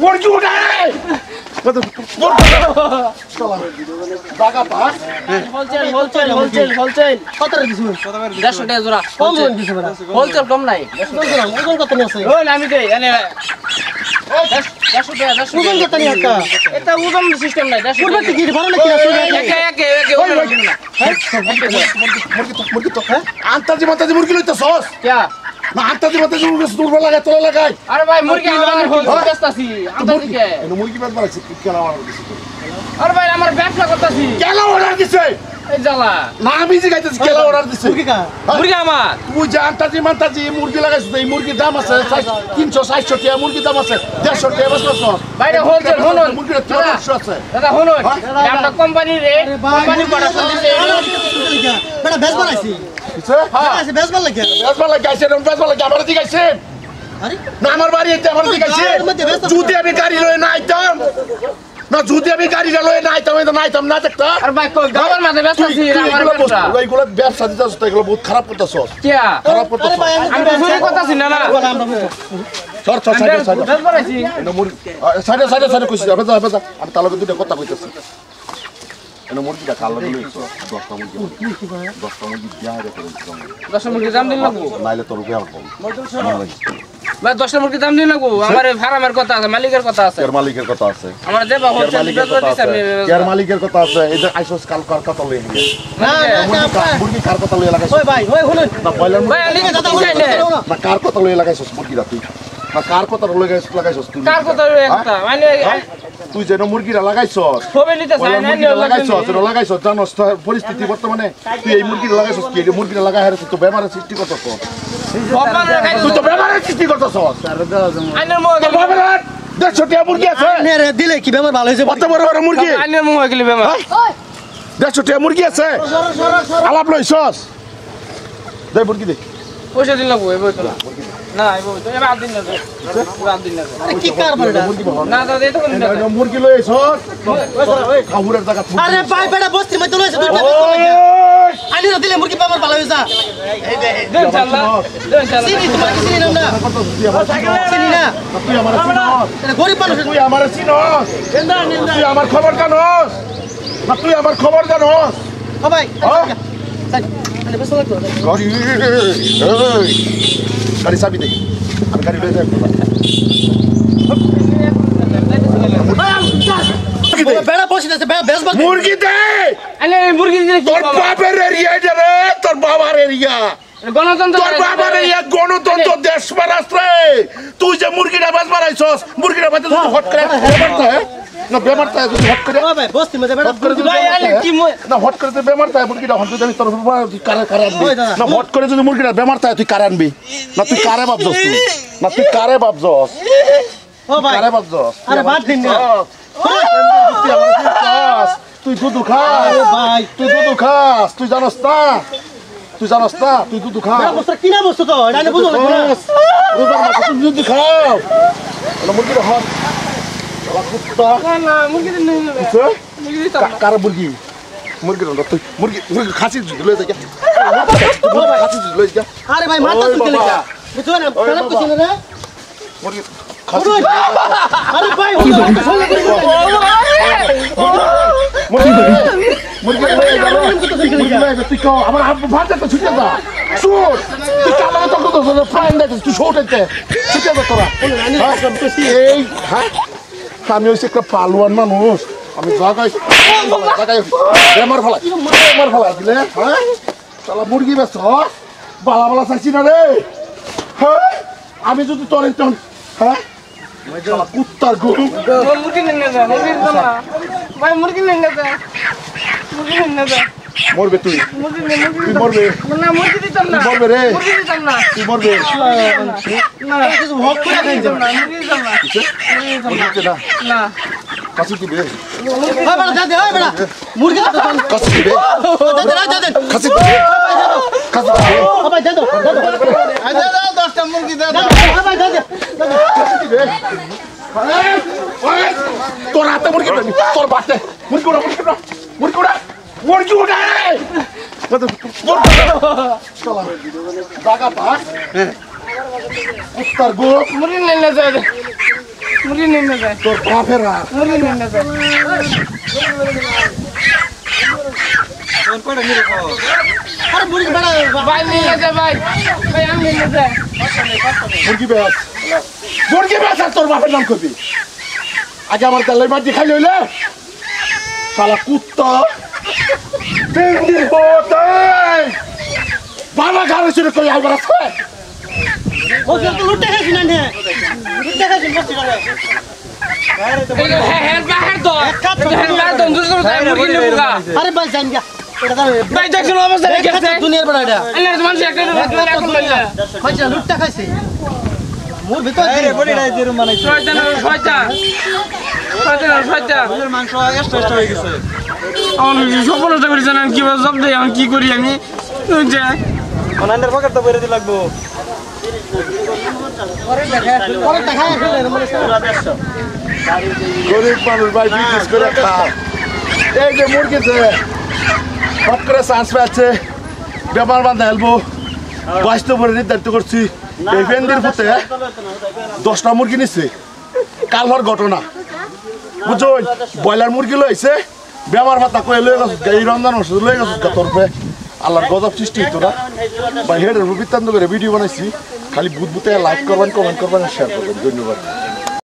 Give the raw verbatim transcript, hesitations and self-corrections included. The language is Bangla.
What you doing? What the? What the? Baga pass. Wholesale, wholesale, wholesale, wholesale. What are you doing? That's what I do. Come on, this one. Wholesale, come on. That's what I do. Wholesale, come on. Oh, let me do it. That's that's what I do. Wholesale, come on. It's a wholesale system, like that's what I do. What are you doing? Okay, okay, okay. What are you doing? What? What? What? What? Anta ji, anta ji, murki lo ita sauce. Yeah. না আটা দিবা তো দূর বলা লাগে তোলা লাগাই আরে ভাই মুরগি আমার করতেছি আটা দিকে এই মুরগি বাদ বাড়াইছি কেন আমার দিছি আরে ভাই আমার ব্যবসা করতেছি কেন অর্ডার দিছে এই জালা না আমি জিগাইতেছি কেন অর্ডার দিছে মুরগি কা মুরগি আমার তুই জানতা জি মানতা জি মুরগি লাগাইছ তো এই মুরগি দাম আছে তিনশো ষাট টাকা মুরগি দাম আছে দেড়শো টাকা বছরছ ভাই রে হোলসেল হনন মুরগি তিনশো আছে দাদা হনন আমরা কোম্পানি রে কোম্পানি পড়াশোনা দিছে বড় বেশ বাড়াইছি কথা কইতেছি এনো মুরগিটা কালো হলো দশটা মুরগি দশটা মুরগি বিয়ারে করে দশটা মুরগি দাম দিন লাগবো নাইলে তো রুপে হবে ভাই দশটা মুরগি দাম দিন লাগবো আমারে ফার্মের কথা আছে মালিকের কথা আছে এর মালিকের কথা আছে আমরা দেবা হচ্ছে এর মালিকের কথা আছে এই যে আইসোস কাল কার কথা লই নিয়ে না মুরগি কার কথা লই লাগাইছো ওই ভাই ওই শুনুন না কইলাম ভাই আলি দাদা উঠাইলে না কার কথা লই লাগাইছো মুরগি রাতি না কার কথা লই লাগাইছো লাগাইছো তুই কার কথা লই একটা মানে তুই যেন মুরগিটা লাগাইছস সবে নিতে চাই না লাগাইছস তোরা লাগাইছস জানোস তো পরিস্থিতি বর্তমানে তুই এই মুরগিটা লাগাইছস কি এই মুরগিটা লাগায় হারে তো বেমারের সৃষ্টি করছস তুই তো বেমারের সৃষ্টি করছস আইনের মুরগি বেমারের দেড়শো টাকা মুরগি আছে আইনের দিলে কি বেমার ভালো হইছে কত বড় বড় মুরগি আইনের মুরগি গলি বেমার দেড়শো টাকা মুরগি আছে আলাপ লইছস দে মুরগি দে পয়সা দিন লাগবো এই বইটা না এই বই তো এবার আট দিন লাগবে পুরো আট দিন লাগবে কি কারবারটা না দাদা এটা কোন না মুরগি লইছস ওই খাবুরের জায়গা আরে ভাই বেটা বস্তি মধ্যে লইছস তুই বেটা আইলে দিলে মুরগি পাবার ভালো হই যা এই দে ইনশাআল্লাহ ইনশাআল্লাহ চিনি তোমার চিনি না না চিনি না তুই আমার চিনস গরিব মানুষ তুই আমার চিনস না না তুই আমার খবর জানস না তুই আমার খবর জানস ও ভাই আরে বসো লাগতো গাড়ি এই গাড়ি চাবি দে আমি গাড়ি লয়ে যাব বেড়া বসিয়ে আছে বেশ বল মুরগি দে আরে মুরগি দিলে তোর বাবার এরিয়া রে তোর বাবার এরিয়া গণতন্ত্র তোর বাবার এরিয়া গণতন্ত্র দেশ রাষ্ট্রে তুই যে মুরগিটা বেশ বাড়াইছস মুরগিটা বাতে তুই হট করে করতে হয় না বেমারতা যদি হট করে ভাই বস্তি মধ্যে বেটা হট করে ভাই আলে কি না হট করে তো বেমারতা মুরগিটা হট করে আমি তোর তুই কারে কারে আনবি না হট করে যদি মুরগিটা বেমারতা তুই কারে আনবি না তুই কারে বাপজস তুই না তুই কারে বাপজস ও ভাই কারে বাপজস আরে বাদ দিন না তুই দুধু খাস ভাই তুই দুধু খাস তুই জানোস না তুই জানোস না তুই দুধু খাস না বস্তা কি না বস্তু তো এটা না বুঝো না তুই দুধু খাও না মুরগিটা হট কার মুরগি মুরগি মুরগি মুরগি খাসি লয়ে যা খাসি লয়ে যা আরে ভাই মাথা তুলে যা বুঝো না খারাপ কিছু না রে মুরগি খাসি আরে ভাই মুরগি মুরগি লয়ে যা মুরগি লয়ে যা তুই কো আমার ভাত তো ছুটে যা শুট তুই কামা তো করছস ফাইন দে তুই শুটতে ছুটে যা তোরা আমি সব কিছু এই হ্যাঁ আমি হয়েছি একটা পালোয়ান মানুষ আমি জায়গায় জায়গায় বেমার ফেলাই বেমার ফেলাই দিলে হ্যাঁ তাহলে মুরগি বেছ বালা বালা চাইছি না রে হ্যাঁ আমি যদি তোর একজন হ্যাঁ কুত্তার গরু মুরগি মুরগি মুরগি মরবে তুই তুই মরবে না মুরগি দিতাম না মরবে রে মুরগি দিতাম না তুই মরবে না কিছু হক করে দিতাম না মুরগি দিতাম না মুরগি দিতাম না কাছে দিবে ওই বড় দাদা ওই বড় মুরগি দিতাম কাছে দিবে দাদা দাদা কাছে দিবে কাছে দিবে ও ভাই দাদা দাদা আই দাদা দশটা মুরগি দাদা ও ভাই দাদা দাদা কাছে দিবে ওই তোর হাতে মুরগি তোর বাতে মুরগি ওরা মুরগি ওরা মুরগি ওরা What you doing? What the? What the? Salam. Baga pass. Uttar Goa. Murgi nene zade. মুড়ি নিয়ে যায় তোর কফের আর মুড়ি নিয়ে যায় কোন পড়া নিয়ে রাখো আরে মুড়ি বড় ভাই নিয়ে যায় ভাই ভাই আমি নিয়ে যায় মুড়ি বেশ মুড়ি বেশ তোর বাপের নাম কবি আজ আমার তালে মাটি খাই লইলে শালা কুত্তা তেন্ডি বতাই বাবা গারে শুরু কই আবার আছে ওজন তো লুটে গেছ না নে লুটে গেছ বসে গেল বাইরে তো বাইরে বাইরে তো বাইরে তো দুসর টাইম মুড়ি নেবগা আরে ভাই যান যা এটা ভাই দেখছ অবস্থা রেখেছে দুনিয়ার বড় এটা আল্লাহর মানুষ একটা কইছে লুটটা খাইছে মোর ভিতর আরে বলি না এরকম মানে শয়তান শয়তান শয়তান শয়তান ওদের মাংস এক্সট্রা এক্সট্রা হয়ে গেছে আমার সফলতা করে জানেন কিভাবে জব দেই আমি কি করি আমি যা ওনাদের পকেট তো বেরিয়ে লাগবো পরে দেখা পরে দেখা মানে সাতশো গরিব মানুষ ভাই বিজনেস করে খাও এই যে মুরগিতে সব করে চান্স পাচ্ছে ব্যাপার বান্ধা হেলবো বয়স তো পরে নির্ধারিত করছি এই ভেন্দির পুতে দশটা মুরগি নিচ্ছে কালহর ঘটনা বুঝো ব্রয়লার মুরগি লইছে ব্যাপার বাতা কয়ে লয়ে গেছে এই রমজান ওষুধ লয়ে গেছে তরফে আল্লাহর গজব সৃষ্টি হতো না বা হেডের বৃত্তান্ত করে ভিডিও বানাইছি খালি বুধ বুতে লাইক করবেন কমেন্ট করবেন আর শেয়ার করবেন ধন্যবাদ।